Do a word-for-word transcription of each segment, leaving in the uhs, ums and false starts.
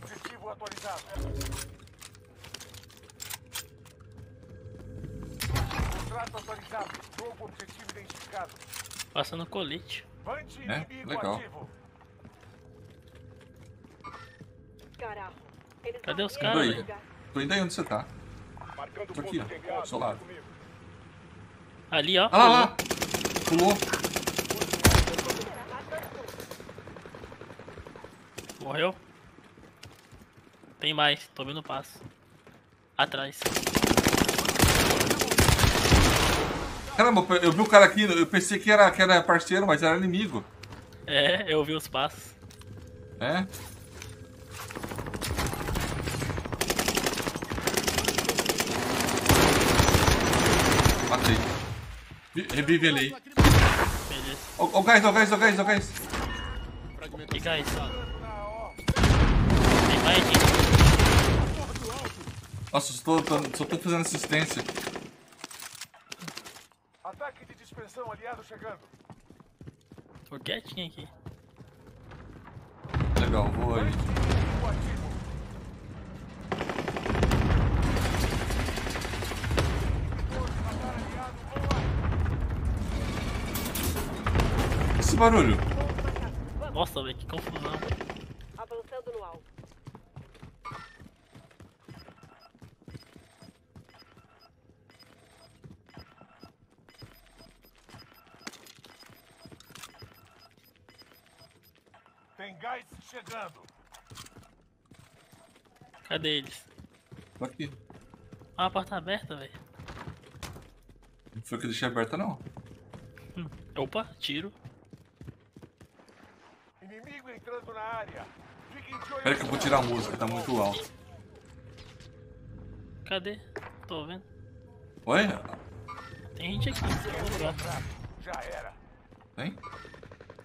Objetivo atualizado. Contrato atualizado. Novo objetivo identificado. Passando colete. Vante inimigo ativo. Caraca. Cadê os caras? Tô indo aí. Tô indo aí onde você tá. Tô aqui, ó. Seu lado. Ali, ó. Ah, lá, lá. Pulou. Morreu. Tem mais, tô vendo o passo. Atrás. Caramba, eu vi o cara aqui, eu pensei que era, que era parceiro, mas era inimigo. É, eu vi os passos. É? Matei. Revive ele aí. Beleza. Ó o gás, ó o gás, ó o gás, ó o gás. Que gás? Tem mais gente. Nossa, só tô, só tô fazendo assistência. Ataque de dispersão aliado chegando. Forgetinha aqui. Legal, vou aí. Esse barulho. Nossa, velho, que confusão. Avançando no alto. Tem gás chegando. Cadê eles? Tô aqui. Ah, a porta tá aberta, velho. Não foi que eu deixei aberta, não. Hum. Opa, tiro. Inimigo entrando na área. Espera que eu vou tirar a música, tá muito alto. Cadê? Tô vendo. Oi? Tem gente aqui. Já era. Tem?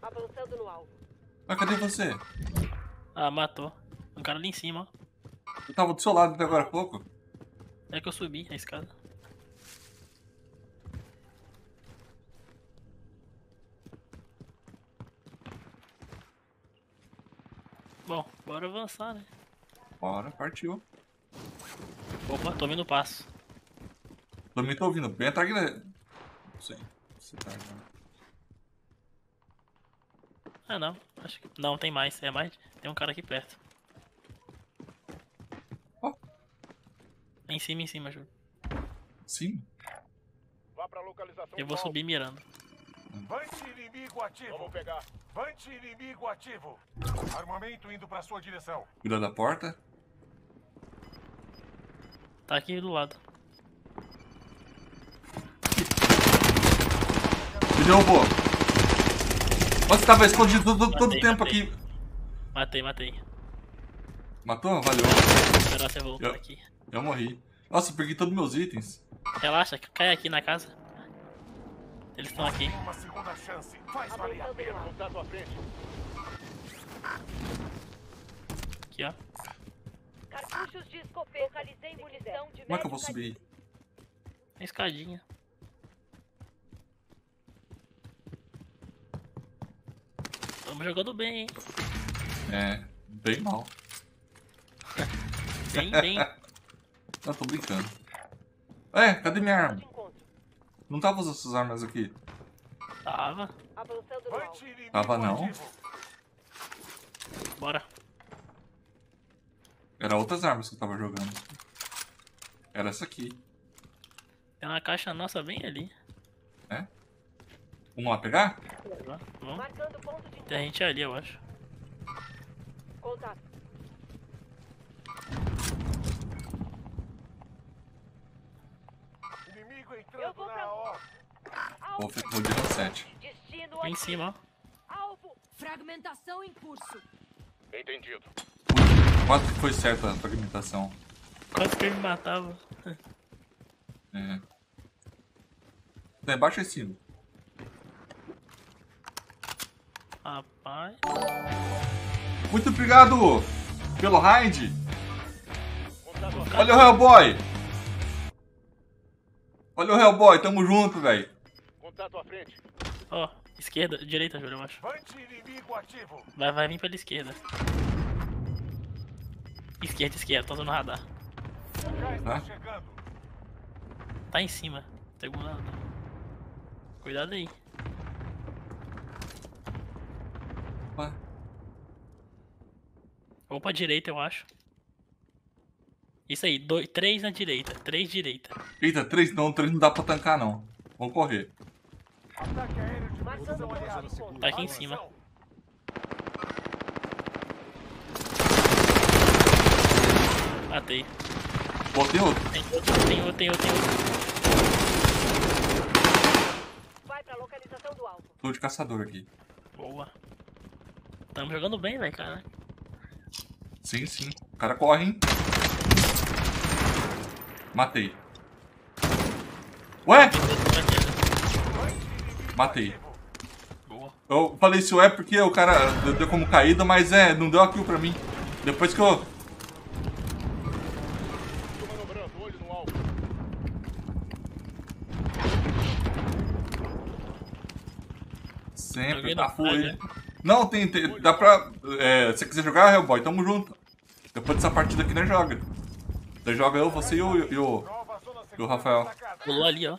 Avançando no alvo. Mas cadê você? Ah, matou. Um cara ali em cima, ó. Eu tava do seu lado até agora há pouco. É que eu subi a escada. Bom, bora avançar, né? Bora, partiu. Opa, tô ouvindo o passo. Também tô ouvindo. Bem atrás. Não sei. Você tá agora. Ah não, acho que... Não, tem mais, é mais... Tem um cara aqui perto. Oh. Em cima, em cima, Júlio. Sim? Vá pra localização. Eu vou subir mirando. Vante inimigo ativo. Eu vou pegar. Vante inimigo ativo. Armamento indo pra sua direção. Cuidado da porta. Tá aqui do lado. Me derrubou. Você tava escondido todo, matei, todo o tempo matei. Aqui. Matei, matei. Matou? Valeu. Vou esperar você voltar eu, aqui. Eu morri. Nossa, eu perdi todos os meus itens. Relaxa, cai aqui na casa. Eles estão aqui. Uma segunda chance. Faz valer a pena. Aqui, ó. Cartuchos de escopeta. Localizei munição de... Como é que eu vou subir? A escadinha. Estamos jogando bem, hein? É, bem mal. Bem, bem. Não, tô brincando. É, cadê minha arma? Não tava usando essas armas aqui? Tava. Tava não. Bora. Era outras armas que eu tava jogando. Era essa aqui. Tem uma caixa nossa bem ali. É? Vamos lá pegar? Vamos. Tem a gente ali, eu acho. Contato. Inimigo entrando. Eu vou pra... Vou ficar sete. Em aqui. Cima, ó. Alvo. Fragmentação em curso. Entendido. Quase que foi certa a fragmentação. Quase que ele me matava. É. Tá embaixo ou em cima? Rapaz. Muito obrigado pelo raid. Olha o Hellboy. Olha o Hellboy, tamo junto, velho. Contato à frente. Ó, oh, esquerda, direita, Júlio, eu acho. Vai, vai vir pela esquerda. Esquerda, esquerda, tá no radar. Hã? Tá em cima, segurando. Cuidado aí. Ué? Vou pra direita, eu acho. Isso aí, dois, três na direita, três direita. Eita, três não, três não dá pra tancar não. Vamos correr. Tá aqui em cima. Matei. Botei outro. Tem outro, tem outro, tem outro, tem outro. Vai pra localização do alvo. Tô de caçador aqui. Boa. Tamo jogando bem, velho, cara. Sim, sim. O cara corre, hein? Matei. Ué? Matei. Boa. Eu falei isso é porque o cara deu como caída, mas é, não deu a kill pra mim. Depois que eu... Sempre, tá full. Não, tem, tem, dá pra... É, se você quiser jogar, Hellboy, tamo junto. Depois dessa partida aqui, nós joga. Nós joga eu, você e o, e o, e o Rafael. Pulou ali, ó.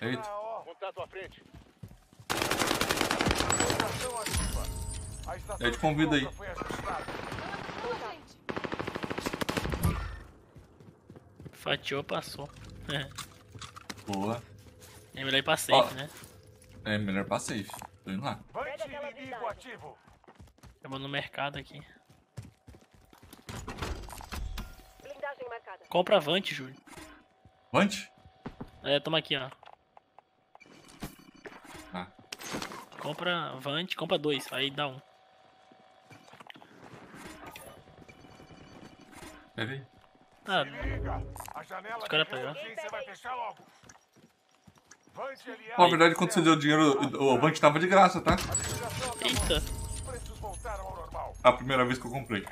Eita. Eu te convido aí. Fatiou, passou. Boa. É melhor ir pra safe, ó, né? É melhor pra safe, tô indo lá. Eu vou no mercado aqui. Blindagem marcada. Compra Vante, Júlio. Vante? É, toma aqui, ó. Ah. Compra Vante, compra dois, aí dá um. Quer ver? Ah, os caras pegaram. Na verdade, quando você deu o dinheiro, o Vant tava de graça, tá? Eita! A primeira vez que eu comprei.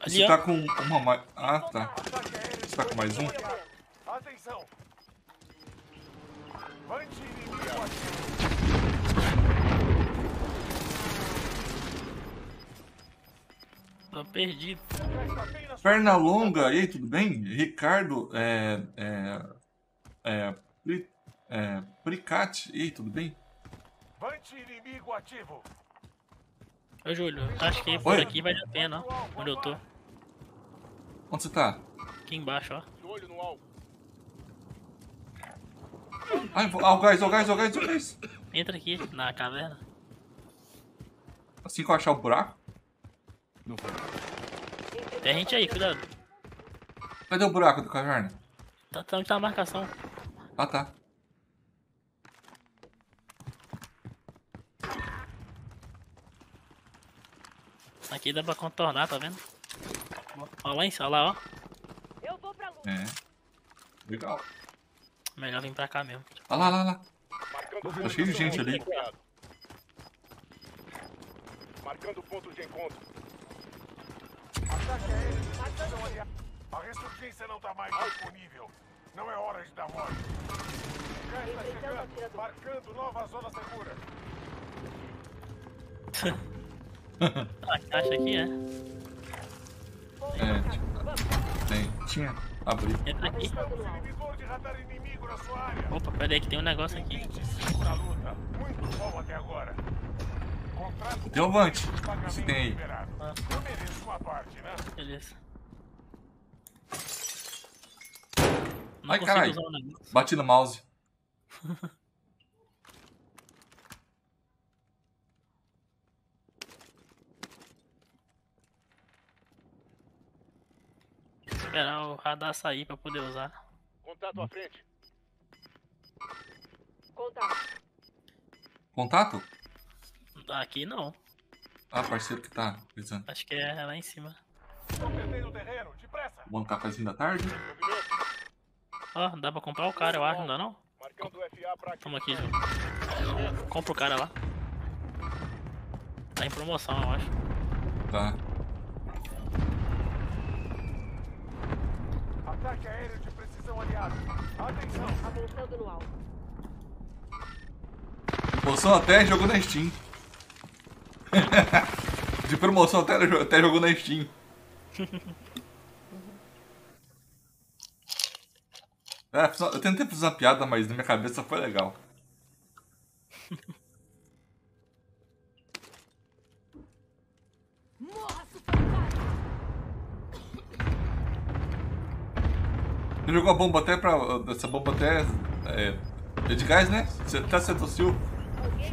Ali, você tá com uma mais... Ah, tá. Você tá com mais um? Tô perdido. Perna longa, e aí, tudo bem? Ricardo, é... é... É, pri, é, Pricate, ei, tudo bem? Vante inimigo ativo. Ô, Júlio, acho que por Oi? Aqui vale a pena, ó, onde eu tô. Onde você tá? Aqui embaixo, ó. Ai, ó o gás, ó o gás, ó o gás, ó o gás. Entra aqui, na caverna. Assim que eu achar o buraco? Não foi. Tem gente aí, cuidado. Cadê o buraco da caverna? Tá, tá onde tá a marcação. Ah, tá. Aqui dá pra contornar, tá vendo? Ó lá em cima, lá, ó. Eu vou pra luta. É. Legal. Melhor vir pra cá mesmo. Olha lá, lá, lá. Tá cheio de gente ali. Marcando ponto de encontro. Ataque aéreo. A ressurgência não tá mais disponível. Não é hora de dar mole. O cara está chegando, marcando nova zona segura. A caixa aqui, é? É, tipo, tem. Tinha. Abri. Entra aqui. Opa, pera aí que tem um negócio aqui. Muito bom até agora. Tem um Vante. Você tem aí. Ah. Eu mereço uma parte, né? Beleza. Não Ai, caralho, bati no mouse. Esperar o radar sair pra poder usar. Contato à frente. Contato. Contato? Aqui não. Ah, parceiro que tá precisando. Acho que é lá em cima. Estão perdendo o terreno, depressa. Bom um cafezinho da tarde. Ó, oh, dá pra comprar o cara, eu acho, não dá não? Tamo aqui, João. Compra o cara lá. Tá em promoção, eu acho. Tá. Ataque aéreo de precisão aliado. Atenção, avançando no alvo. Poção até jogo na Steam. De promoção até, até jogou na Steam. É, eu tentei fazer uma piada, mas na minha cabeça foi legal. Você jogou a bomba até pra... essa bomba até... é... é de gás, né? Você até se tossiu.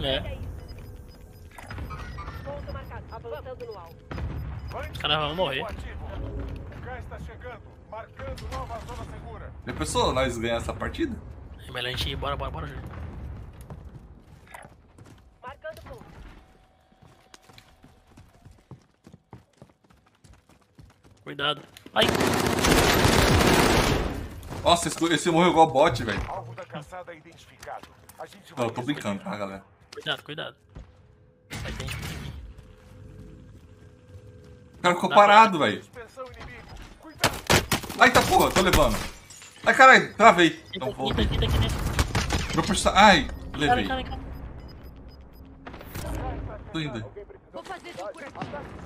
É. Caramba, vamos morrer. O gás tá chegando, marcando nova zona segura. Já pensou nós ganhar essa partida? É melhor a gente ir, bora, bora, bora. Marcando ponto. Cuidado. Ai! Nossa, esse morreu igual bot, velho. Alvo da caçada identificado. A gente vai... Não, eu tô brincando, tá, galera? Cuidado, cuidado. Vai ter gente aqui. O cara ficou parado, velho. Ai, tá porra, tô levando. Ai, caralho, travei. Não vou. Vou puxar. Ai, levei. Tô indo.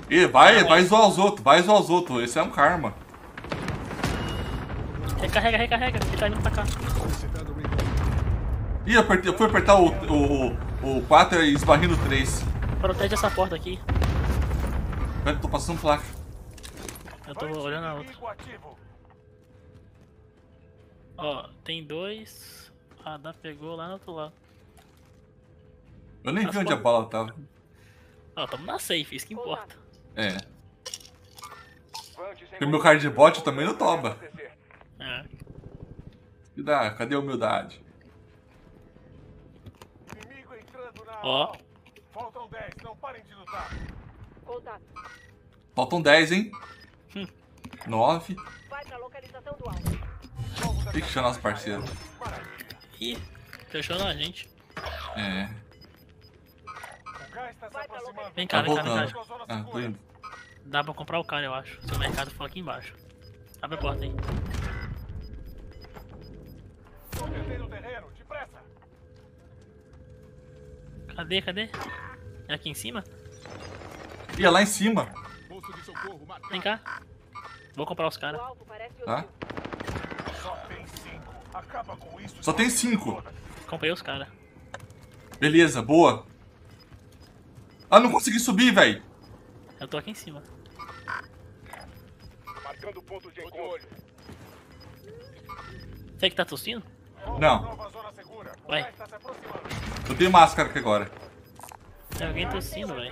Ih, vai, vai zoar os outros, vai zoar os outros. Esse é um karma. Recarrega, recarrega, ele tá indo pra cá. Ih, eu, apertei, eu fui apertar o, o, o, o quatro e esbarrei no três. Protege essa porta aqui. Eu tô passando placa. Eu tô olhando a outra. Ó, tem dois. A Radar pegou lá no outro lado. Eu nem vi onde a bala tava. Ó, tamo na safe, isso que importa. É. Porque meu card de bot também não toba. É. E dá, cadê a humildade? Inimigo entrando na... Ó. Faltam dez, não parem de lutar. Contato. Faltam dez, hein? Hum. nove. Vai pra localização do alvo. Fechou nosso parceiro. Ih, fechou na gente. É. O gás tá se aproximando. Vem cá, vem cá, vem cá. Ah, tô indo. Dá pra comprar o cara, eu acho. Seu mercado foi aqui embaixo. Abre a porta, hein? Cadê, cadê? É aqui em cima? Ih, é lá em cima. Vem cá. Vou comprar os caras. Tá? Só tem cinco. Comprei os caras. Beleza, boa. Ah, não consegui subir, velho. Eu tô aqui em cima. Marcando ponto de encontro. Você que tá tossindo? Não. Vai. Eu tenho máscara aqui agora. Tem alguém tossindo, velho.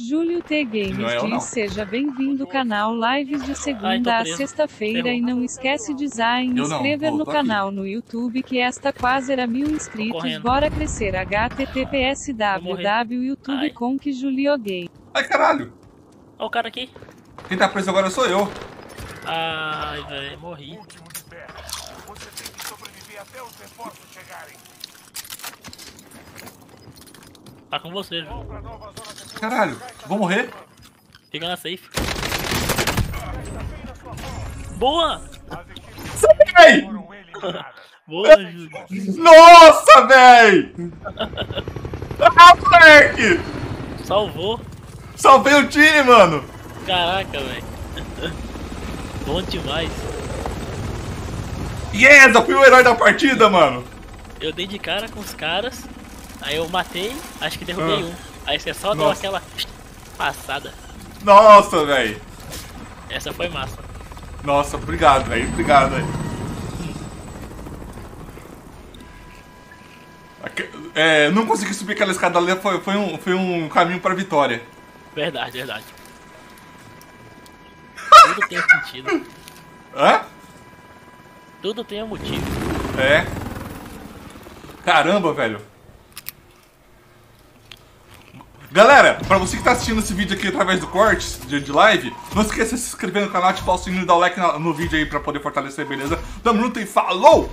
JulioTGames diz: seja bem-vindo ao canal Lives de segunda a sexta-feira e não esquece de design e inscrever no canal no YouTube que esta quase era mil inscritos. Bora crescer. H T T P S w w w ponto youtube ponto com ponto juliogames. Ai, caralho. Olha o cara aqui. Quem tá preso agora sou eu. Ai, velho, morri. Até os reforços chegarem. Tá com você, velho. Caralho, vou morrer. Fica na safe. Boa! Sai! Boa, Júlio. Nossa, véi! Ah, moleque! Salvou. Salvei o time, mano. Caraca, velho. Bom demais. Yes, eu fui o herói da partida, mano! Eu dei de cara com os caras, aí eu matei, acho que derrubei ah. um. Aí você só deu aquela passada. Nossa, velho! Essa foi massa. Nossa, obrigado, velho. Obrigado, velho. Hum. É, não consegui subir aquela escada ali, foi, foi, um, foi um caminho pra vitória. Verdade, verdade. Tudo tem sentido. Hã? Tudo tem um motivo. É. Caramba, velho. Galera, pra você que tá assistindo esse vídeo aqui através do corte de, de live, não esqueça de se inscrever no canal, ativar o sininho e dar o like no, no vídeo aí pra poder fortalecer, beleza? Tamo junto e falou!